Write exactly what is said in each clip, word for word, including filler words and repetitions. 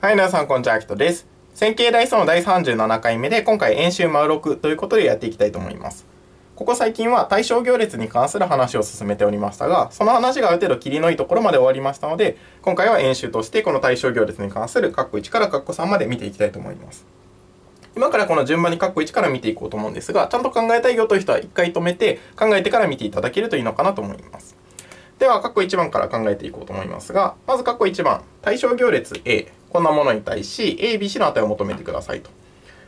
はい、皆さんこんにちは、あきとです。線形代数の第さんじゅうななかいめで、今回演習マウろくということでやっていきたいと思います。ここ最近は対象行列に関する話を進めておりましたが、その話がある程度切りのいいところまで終わりましたので、今回は演習としてこの対象行列に関するかっこいちからかっこさんまで見ていきたいと思います。今からこの順番にかっこいちから見ていこうと思うんですが、ちゃんと考えたいよという人は一回止めて考えてから見ていただけるといいのかなと思います。では、かっこいちばんから考えていこうと思いますが、まずかっこいちばん、対象行列 A、こんなものに対し、エービーシー の値を求めてくださいと。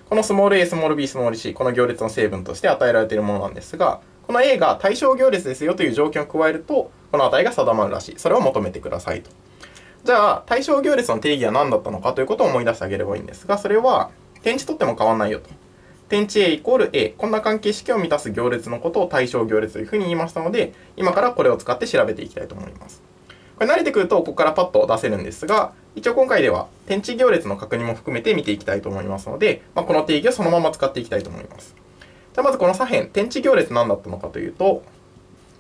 このスモール A、スモール B、スモール C、この行列の成分として与えられているものなんですが、この A が対象行列ですよという条件を加えると、この値が定まるらしい。それを求めてくださいと。じゃあ、対象行列の定義は何だったのかということを思い出してあげればいいんですが、それは、点値取っても変わんないよと。点値 A イコール A、こんな関係式を満たす行列のことを対象行列というふうに言いましたので、今からこれを使って調べていきたいと思います。これ慣れてくると、ここからパッと出せるんですが、一応今回では点値行列の確認も含めて見ていきたいと思いますので、まあ、この定義をそのまま使っていきたいと思います。じゃあまずこの左辺、点値行列何だったのかというと、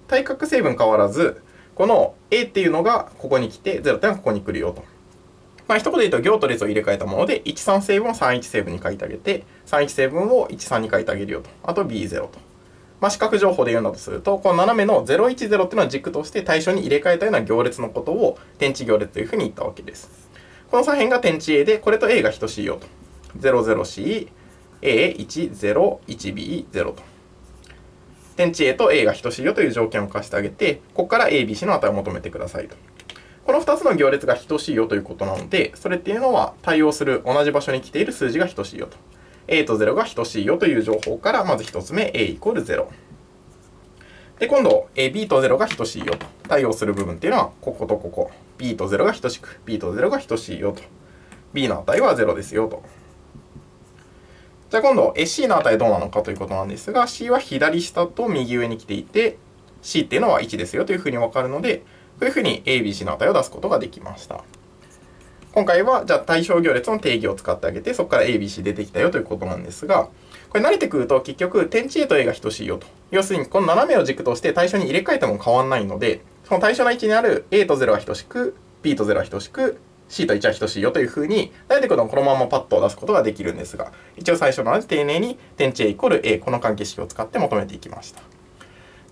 対角成分変わらず、この A っていうのがここに来て、ゼロっていうのがここに来るよと。まあ、一言で言うと、行と列を入れ替えたもので、じゅうさん成分をさんじゅういち成分に書いてあげて、さんじゅういち成分をじゅうさんに書いてあげるよと。あと ビーゼロ と。まあ、視覚情報で言うんだとすると、この斜めのゼロ、いち、ゼロっていうのを軸として対象に入れ替えたような行列のことを点値行列というふうに言ったわけです。この左辺が点値 A で、これと A が等しいよと。ゼロ、ゼロ、C、A、いち、ゼロ、いち、B、ゼロと。点値 A と A が等しいよという条件を課してあげて、ここから A、B、C の値を求めてくださいと。このふたつの行列が等しいよということなので、それっていうのは対応する同じ場所に来ている数字が等しいよと。A とゼロが等しいよという情報から、まずひとつめ、A イコールゼロ。で、今度、B とゼロが等しいよと。対応する部分っていうのは、こことここ。B とゼロが等しく、B とゼロが等しいよと。B の値はゼロですよと。じゃあ今度、C の値どうなのかということなんですが、C は左下と右上に来ていて、C っていうのはいちですよというふうに分かるので、こういうふうに エービーシー の値を出すことができました。今回は、じゃあ対象行列の定義を使ってあげて、そこから エービーシー 出てきたよということなんですが、これ慣れてくると結局、点値 A と A が等しいよと。要するに、この斜めを軸として対象に入れ替えても変わらないので、その対象の位置にある A とゼロが等しく、B とゼロが等しく、C といちは等しいよというふうに、慣れてくるとこのままパッと出すことができるんですが、一応最初なので丁寧に点値 A イコール A、この関係式を使って求めていきました。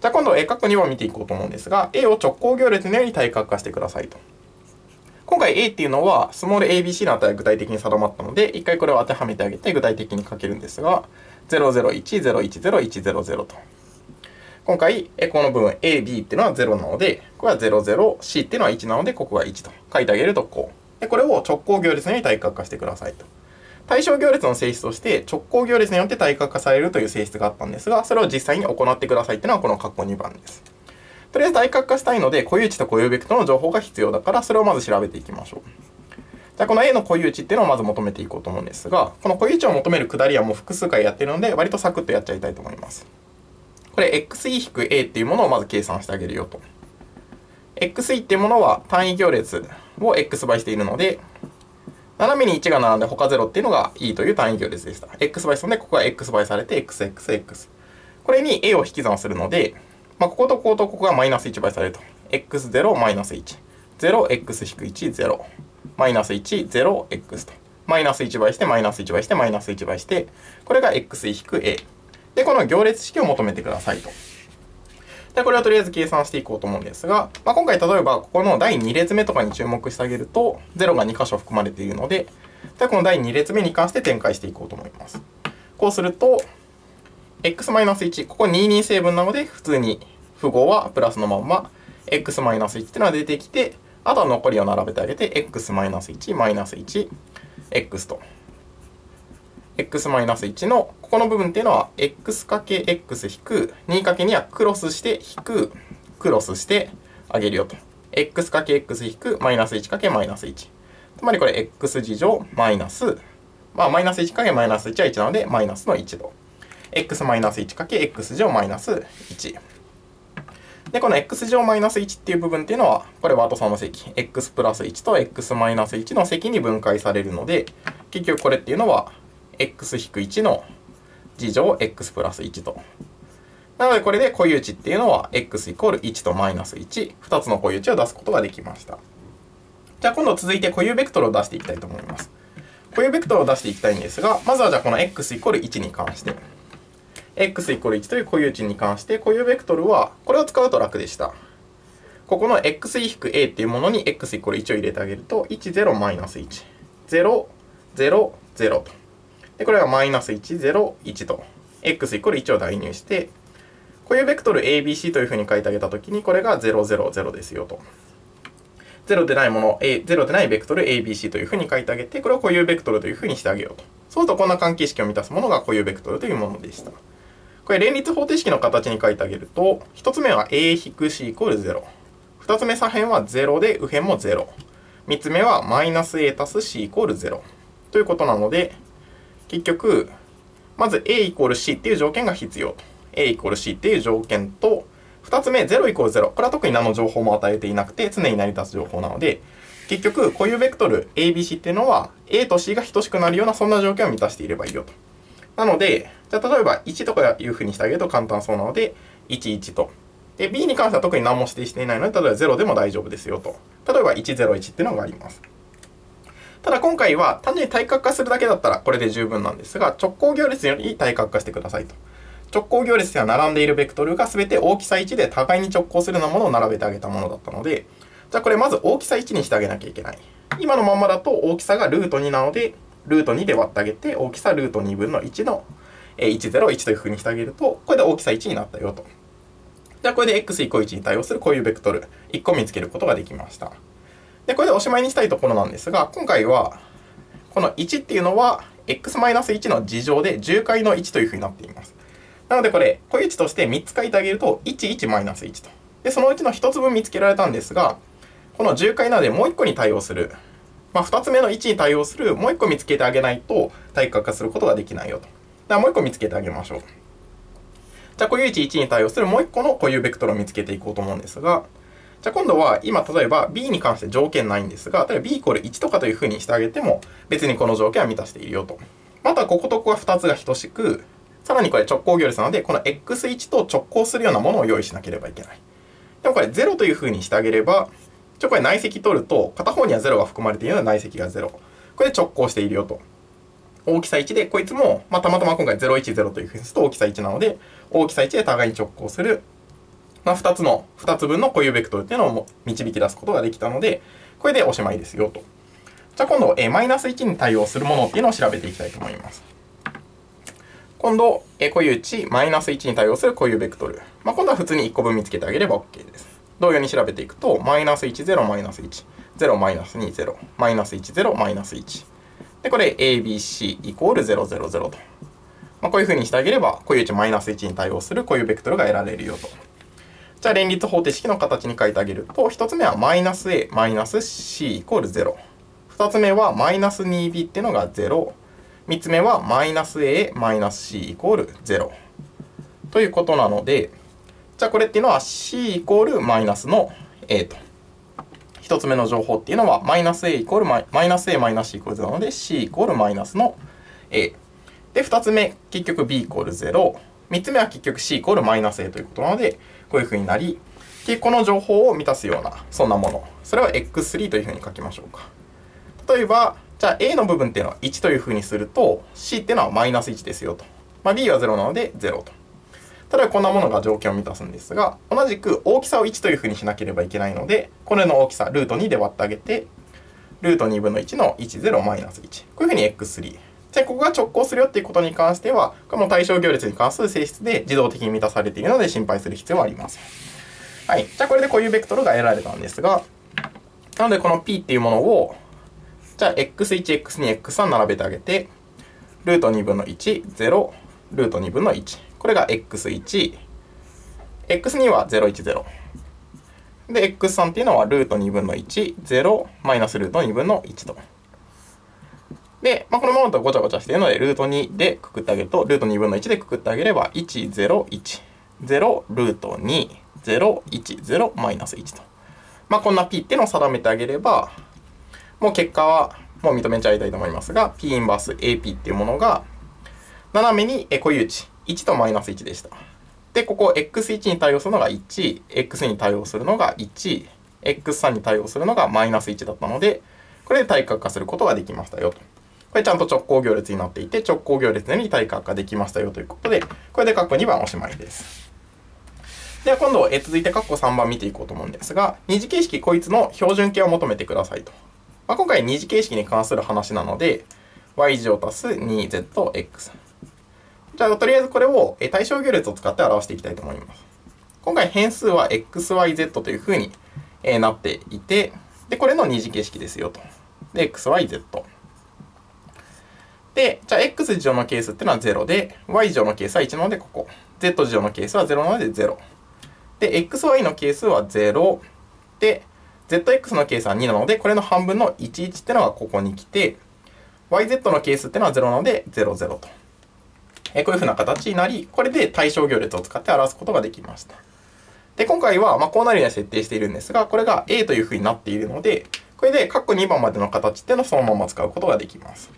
じゃあ今度、かっこにばん見ていこうと思うんですが、A を直行行列のように対角化してくださいと。今回 A っていうのは、スモール エービーシー の値が具体的に定まったので、一回これを当てはめてあげて具体的に書けるんですが、ゼロ、ゼロ、いち、ゼロ、いち、ゼロ、いち、ゼロ、ゼロと。今回、この部分 A、B っていうのはゼロなので、これはゼロ、ゼロ、C っていうのはいちなので、ここがいちと書いてあげるとこう。で、これを直行行列のように対角化してくださいと。対象行列の性質として、直行行列によって対角化されるという性質があったんですが、それを実際に行ってくださいっていうのはこのかっこにばんです。とりあえず対角化したいので、固有値と固有ベクトルの情報が必要だから、それをまず調べていきましょう。じゃあ、この A の固有値っていうのをまず求めていこうと思うんですが、この固有値を求める下りはもう複数回やってるので、割とサクッとやっちゃいたいと思います。これ、エックスイー-A っていうものをまず計算してあげるよと。エックスイー っていうものは単位行列を X 倍しているので、斜めにいちが並んで他ゼロっていうのが E という単位行列でした。X 倍したので、ここが X 倍されて、エックス、エックス、エックス。これに A を引き算するので、まあ、こことこことここがマイナスいちばいされると。エックスゼロ、マイナスいち。ゼロ、エックス、いち、ゼロ。マイナスいち、ゼロ、エックス と。マイナスいち倍して、マイナスいち倍して、マイナスいち倍して、これが エックスイー-A。で、この行列式を求めてくださいと。で、これをとりあえず計算していこうと思うんですが、まあ、今回例えばここのだいに列目とかに注目してあげると、ゼロがに箇所含まれているので、でこのだいに列目に関して展開していこうと思います。こうすると、エックスマイナスいち、ここにじゅうに成分なので、普通に符号はプラスのまんま、エックスマイナスいちっていうのが出てきて、あとは残りを並べてあげて、エックスマイナスいち、マイナスいち、エックス と。エックスマイナスいちの、ここの部分っていうのは、エックスかけエックスひくにかけにはクロスして引く、クロスしてあげるよと。エックスかけエックスひくマイナスいちかけマイナスいち。つまりこれ、エックスじじょうマイナス、まあ、マイナスいちかけマイナスいちは一なので、マイナスのいちと。エックスマイナスいちかけエックスじょうマイナスいち。で、この エックスじょうマイナスいちっていう部分っていうのは、これワトさんの積、エックスプラスいちと エックスマイナスいちの積に分解されるので、結局これっていうのは、エックスひくいちの次乗 エックスプラスいちと。なので、これで固有値っていうのは、エックスイコールいちとマイナスいち、ふたつの固有値を出すことができました。じゃあ今度続いて固有ベクトルを出していきたいと思います。固有ベクトルを出していきたいんですが、まずはじゃあこの エックスイコールいち に関して、エックスイコールいち という固有値に関して、固有ベクトルは、これを使うと楽でした。ここの エックスイー ひく エー っていうものに エックスイコールいち を入れてあげると、いち、ゼロ、マイナスいち。ゼロ、ゼロ、ゼロと。で、これがマイナスいち、ゼロ、いちと。エックスイコールいち を代入して、固有ベクトル エービーシー というふうに書いてあげたときに、これがゼロ、ゼロ、ゼロですよと。ゼロでないもの、ゼロでないベクトル エービーシー というふうに書いてあげて、これを固有ベクトルというふうにしてあげようと。そうするとこんな関係式を満たすものが固有ベクトルというものでした。これ連立方程式の形に書いてあげると、ひとつめは エー ひく シー イコールゼロ。ふたつめ左辺はゼロで右辺もゼロ。みっつめはマイナス エー たす シー イコールゼロ。ということなので、結局、まず エー イコール シー っていう条件が必要と。エー イコール シー っていう条件と、ふたつめ、ゼロイコールゼロ。これは特に何の情報も与えていなくて、常に成り立つ情報なので、結局、固有ベクトル エービーシー っていうのは、A と C が等しくなるような、そんな条件を満たしていればいいよと。なので、じゃあ例えばいちとかいうふうにしてあげると簡単そうなので、いち、いちと。で、B に関しては特に何も指定していないので、例えばゼロでも大丈夫ですよと。例えばいち、ゼロ、いちっていうのがあります。ただ今回は、単純に対角化するだけだったらこれで十分なんですが、直行行列より対角化してくださいと。直行行列では並んでいるベクトルが全て大きさいちで互いに直行するようなものを並べてあげたものだったので、じゃあこれまず大きさいちにしてあげなきゃいけない。今のままだと大きさがルートになので、ルートにで割ってあげて、大きさルートにぶんのいちのいち、ゼロ、いちというふうにしてあげると、これで大きさいちになったよと。じゃあこれで エックスイコールいち に対応するこういうベクトルいっこ見つけることができました。で、これでおしまいにしたいところなんですが、今回はこのいちっていうのは エックスマイナスいち の次乗でじゅっかいのいちというふうになっています。なのでこれ、固有値としてみっつ書いてあげると、いち、いち、マイナスいちと。で、そのうちのひとつぶん見つけられたんですが、このじゅっかいなのでもういっこに対応する、まあ、ふたつめのいちに対応する、もういっこ見つけてあげないと対角化することができないよと。だからもういっこ見つけてあげましょう。じゃあ固有値いちに対応するもういっこの固有ベクトルを見つけていこうと思うんですが、じゃあ今度は今例えば B に関して条件ないんですが、例えば ビー イコールいち とかというふうにしてあげても、別にこの条件は満たしているよと。またこことここはふたつが等しく、さらにこれ直行行列なので、この エックスいち と直行するようなものを用意しなければいけない。でもこれゼロというふうにしてあげれば、一応これ内積取ると、片方にはゼロが含まれているので内積がゼロ。これで直行しているよと。大きさいちで、こいつも、まあ、たまたま今回ゼロ、いち、ゼロというふうにすると大きさいちなので、大きさいちで互いに直行する、まあ、ふたつの、ふたつぶんの固有ベクトルっていうのを導き出すことができたので、これでおしまいですよと。じゃあ今度、マイナスいち に対応するものっていうのを調べていきたいと思います。今度、固有値 マイナスいち に対応する固有ベクトル。まあ、今度は普通にいっこぶん見つけてあげれば OK です。同様に調べていくと、マイナスいち、ゼロ、マイナスいち、ゼロ、マイナスに、ゼロ、マイナスいち、ゼロ、マイナスいち。で、これ エー ビー シー イコールゼロ、ゼロ、ゼロ と。まあ、こういうふうにしてあげれば、固有値 マイナスいち に対応する固有ベクトルが得られるよと。じゃあ、連立方程式の形に書いてあげると、ひとつめは マイナス エー マイナス シー イコールゼロ。ふたつめは マイナス に ビー っていうのがゼロ。みっつめは マイナス エー マイナス シー イコールゼロ ということなので、じゃあこれっていうのは シー イコールマイナスの エー と。ひとつめの情報っていうのは マイナス エー イコールマイナス シー イコールゼロ なので シー イコールマイナスの エー。で、ふたつめ、結局 ビー イコールゼロ。みっつめは結局 シー イコールマイナス エー ということなので、こういうふうになり、この情報を満たすような、そんなもの。それは エックススリー というふうに書きましょうか。例えば、じゃあ A の部分っていうのはいちというふうにすると C っていうのはマイナスいちですよと。まあ、B はゼロなのでゼロと。例えばこんなものが条件を満たすんですが、同じく大きさをいちというふうにしなければいけないので、これの大きさ、ルートにで割ってあげて、ルートにぶんのいちのいち、ゼロ、マイナスいち。こういうふうに エックススリー。じゃあここが直行するよっていうことに関しては、これも対象行列に関する性質で自動的に満たされているので心配する必要はありません。はい。じゃあこれでこういうベクトルが得られたんですが、なのでこの P っていうものを、じゃあ、エックスいち、エックスに、エックスさん 並べてあげて、ルートにぶんのいち、ゼロ、ルートにぶんのいち。これが エックスいち、エックスに はゼロ、いち、ゼロ。で、エックスさん っていうのはルートにぶんのいち、ゼロ、マイナスルートにぶんのいちと。で、まあ、このままだとごちゃごちゃしているので、ルートにでくくってあげると、ルートにぶんのいちでくくってあげれば、いち、ゼロ、いち、ゼロ、ルートに、ゼロ、いち、ゼロ、マイナスいちと。まあ、こんな P っていうのを定めてあげれば、もう結果はもう認めちゃいたいと思いますが、P インバース エーピー っていうものが、斜めに固有値いちとマイナスいちでした。で、ここ エックスいち に対応するのがいち、エックスに対応するのがいち、エックススリー に対応するのがマイナスいちだったので、これで対角化することができましたよと。これちゃんと直行行列になっていて、直行行列に対角化できましたよということで、これで括弧にばんおしまいです。では今度、え続いて括弧さんばん見ていこうと思うんですが、二次形式こいつの標準形を求めてくださいと。まあ、今回二次形式に関する話なので、y 乗足す にゼットエックス。じゃあとりあえずこれを対象行列を使って表していきたいと思います。今回変数は エックスワイゼット というふうになっていて、でこれの二次形式ですよと。で、エックスワイゼット。で、じゃあ x 乗の係数っていうのはゼロで、y 乗の係数はいちなのでここ。z 乗の係数はゼロなのでゼロ。で、xy の係数はゼロ。で、zx の係数はになので、これの半分のじゅういちっていうのがここに来て、yz の係数っていうのはゼロなのでゼロゼロと。えこういうふうな形になり、これで対象行列を使って表すことができました。で、今回はまあこうなるように設定しているんですが、これが a というふうになっているので、これで括弧にばんまでの形っていうのをそのまま使うことができます。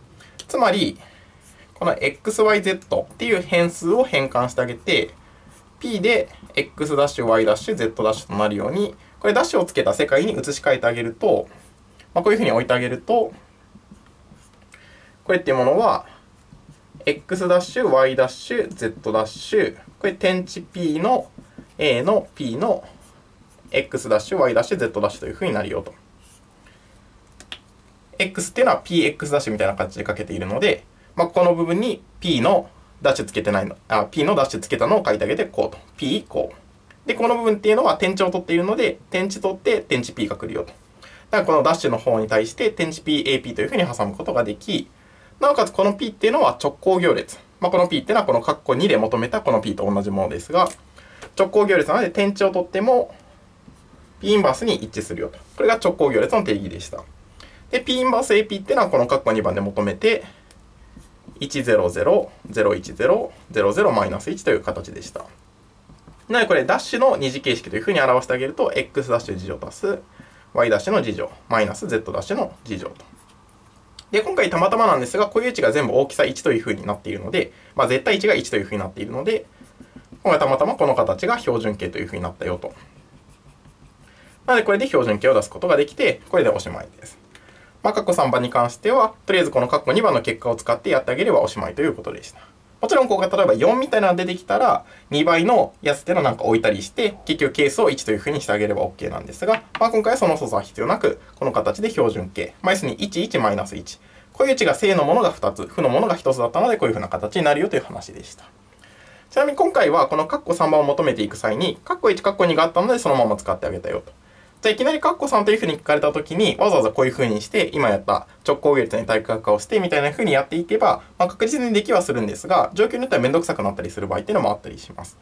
つまり、この xyz っていう変数を変換してあげて、p で x-y-z' となるように、これダッシュをつけた世界に移し替えてあげると、まあ、こういうふうに置いてあげると、これっていうものは、x-y-z'、これ点値 p の a の p の x-y-z' というふうになるよと。x っていうのは px' みたいな形で書けているので、まあ、この部分に p のダッシュつけてないの、あ、p のダッシュつけたのを書いてあげて、こうと。p こう。で、この部分っていうのは点値を取っているので、点値取って点値 p が来るよと。だからこのダッシュの方に対して点値 pap というふうに挟むことができ、なおかつこの p っていうのは直行行列。まあ、この p っていうのはこの括弧にで求めたこの p と同じものですが、直行行列なので点値を取っても p インバースに一致するよと。これが直行行列の定義でした。で、p インバース ap っていうのはこの括弧にばんで求めて、いちゼロゼロ、ゼロいちゼロ、ゼロゼロマイナスいち という形でした。なのでこれ、ダッシュの二次形式というふうに表してあげると、x ダッシュ次乗足す y ダッシュの次乗、マイナス z ダッシュの次乗と。で、今回たまたまなんですが、固有値が全部大きさいちというふうになっているので、まあ、絶対値がいちというふうになっているので、今回たまたまこの形が標準形というふうになったよと。なのでこれで標準形を出すことができて、これでおしまいです。まあ、括弧さんばんに関しては、とりあえずこの括弧にばんの結果を使ってやってあげればおしまいということでした。もちろん、ここが例えばよんみたいなのが出てきたら、にばいのやつっていうのをなんか置いたりして、結局係数をいちというふうにしてあげれば OK なんですが、まあ、今回はその操作は必要なく、この形で標準形。まあ、要するにいち、いち、マイナスいち。固有値が正のものがふたつ、負のものがひとつだったので、こういうふうな形になるよという話でした。ちなみに今回は、この括弧さんばんを求めていく際に、括弧いち、括弧にがあったので、そのまま使ってあげたよと。じゃあいきなり括弧さんというふうに書かれたときに、わざわざこういうふうにして、今やった直行行列に対角化をしてみたいなふうにやっていけば、まあ、確実にできはするんですが、状況によってはめんどくさくなったりする場合っていうのもあったりします。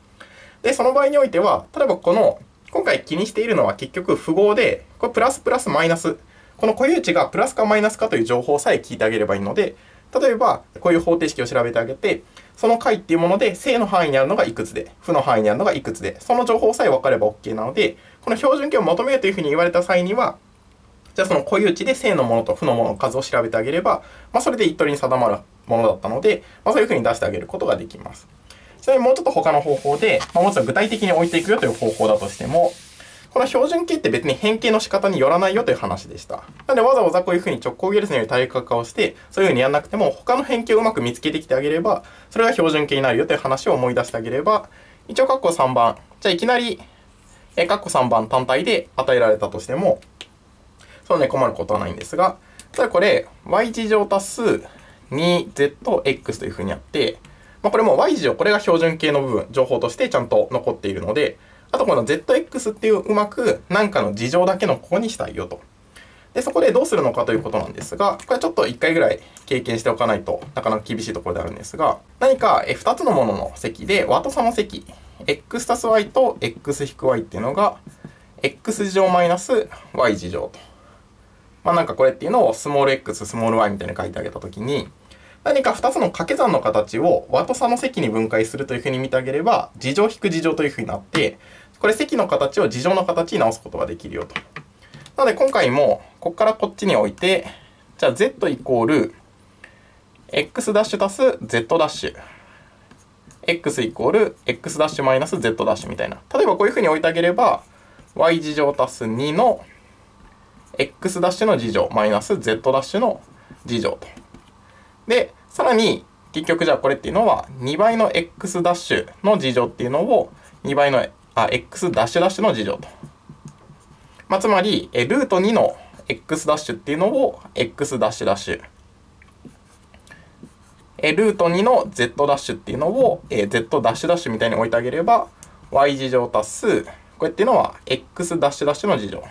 で、その場合においては、例えばこの、今回気にしているのは結局符号で、これプラスプラスマイナス、この固有値がプラスかマイナスかという情報さえ聞いてあげればいいので、例えばこういう方程式を調べてあげて、その解っていうもので、正の範囲にあるのがいくつで、負の範囲にあるのがいくつで、その情報さえ分かれば OK なので、この標準形を求めるというふうに言われた際には、じゃあその固有値で正のものと負のものの数を調べてあげれば、まあ、それで一通りに定まるものだったので、まあ、そういうふうに出してあげることができます。ちなみにもうちょっと他の方法で、まあ、もうちょっと具体的に置いていくよという方法だとしても、この標準形って別に変形の仕方によらないよという話でした。なのでわざわざこういうふうに直行行列のように対角化をして、そういうふうにやんなくても、他の変形をうまく見つけてきてあげれば、それが標準形になるよという話を思い出してあげれば、一応括弧さんばん、じゃあいきなり括弧さんばん単体で与えられたとしても、そうね、困ることはないんですが、ただこれ、y 乗足す にゼットエックス というふうにあって、まあ、これも y 乗、これが標準形の部分、情報としてちゃんと残っているので、あとこの zx っていううまく何かの次乗だけのここにしたいよと。で、そこでどうするのかということなんですが、これはちょっといっかいぐらい経験しておかないとなかなか厳しいところであるんですが、何かふたつのものの積で和と差の積、x+y と x-y っていうのが x 次乗マイナス y 次乗と。まあなんかこれっていうのをスモール x、スモール y みたいに書いてあげたときに、何かふたつの掛け算の形を和と差の積に分解するというふうに見てあげれば、次乗引く次乗というふうになって、これ積の形を次乗の形に直すことができるよと。なので今回も、ここからこっちに置いて、じゃあ z イコール、x ダッシュ足す z ダッシュ。x イコール、x ダッシュマイナス z ダッシュみたいな。例えばこういうふうに置いてあげれば、y 次乗足すにの x' の次乗マイナス z' の次乗と。で、さらに結局じゃあこれっていうのはにばいの x' の次乗っていうのをにばいのあ x' の次乗と。まあ、つまり、ルートにの x' っていうのを x'、ルートにの z' っていうのを z' みたいに置いてあげれば、y 次乗足す、これっていうのは x' の次乗、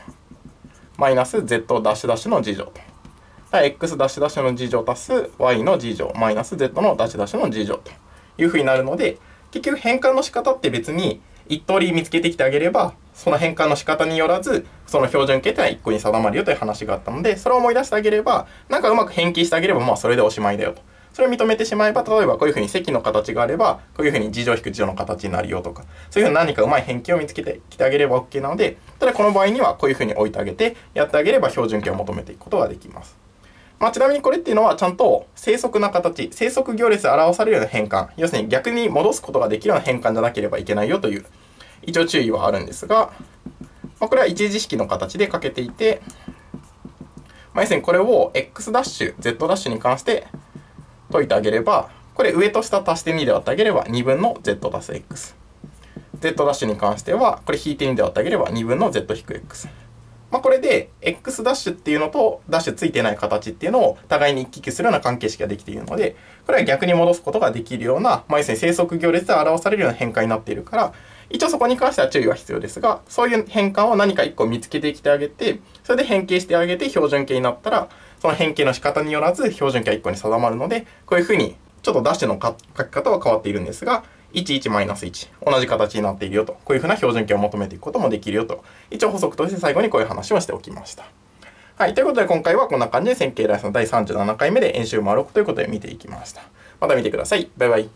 マイナス z' の次乗と。x' の次乗足す y の次乗、マイナス z のダッシュダッシュの次乗というふうになるので、結局変換の仕方って別に一通り見つけてきてあげれば、その変換の仕方によらず、その標準形というのはいっこに定まるよという話があったので、それを思い出してあげれば、なんかうまく変形してあげれば、まあそれでおしまいだよと。それを認めてしまえば、例えばこういうふうに積の形があれば、こういうふうに次乗引く次乗の形になるよとか、そういうふうに何かうまい変形を見つけてきてあげれば OK なので、ただこの場合にはこういうふうに置いてあげて、やってあげれば標準形を求めていくことができます。まあ、ちなみにこれっていうのはちゃんと正則な形、正則行列で表されるような変換、要するに逆に戻すことができるような変換じゃなければいけないよという、一応注意はあるんですが、まあ、これは一次式の形で書けていて、まあ、要するにこれを x'、z' に関して解いてあげれば、これ上と下足してにで割ってあげればにぶんの z 足す x。z' に関しては、これ引いてにで割ってあげればにぶんの z 引く x。まあこれで x' っていうのとダッシュついてない形っていうのを互いに行き来するような関係式ができているので、これは逆に戻すことができるような、まあ要するに正則行列で表されるような変換になっているから、一応そこに関しては注意は必要ですが、そういう変換を何かいっこ見つけてきてあげて、それで変形してあげて標準形になったら、その変形の仕方によらず標準形はいっこに定まるので、こういうふうにちょっとダッシュの書き方は変わっているんですが、いちいちマイナスいち 同じ形になっているよと、こういうふうな標準形を求めていくこともできるよと、一応補足として最後にこういう話をしておきました。はい、ということで今回はこんな感じで線形ライスのだいさんじゅうななかいめで演習丸ろくということで見ていきました。また見てください。バイバイ。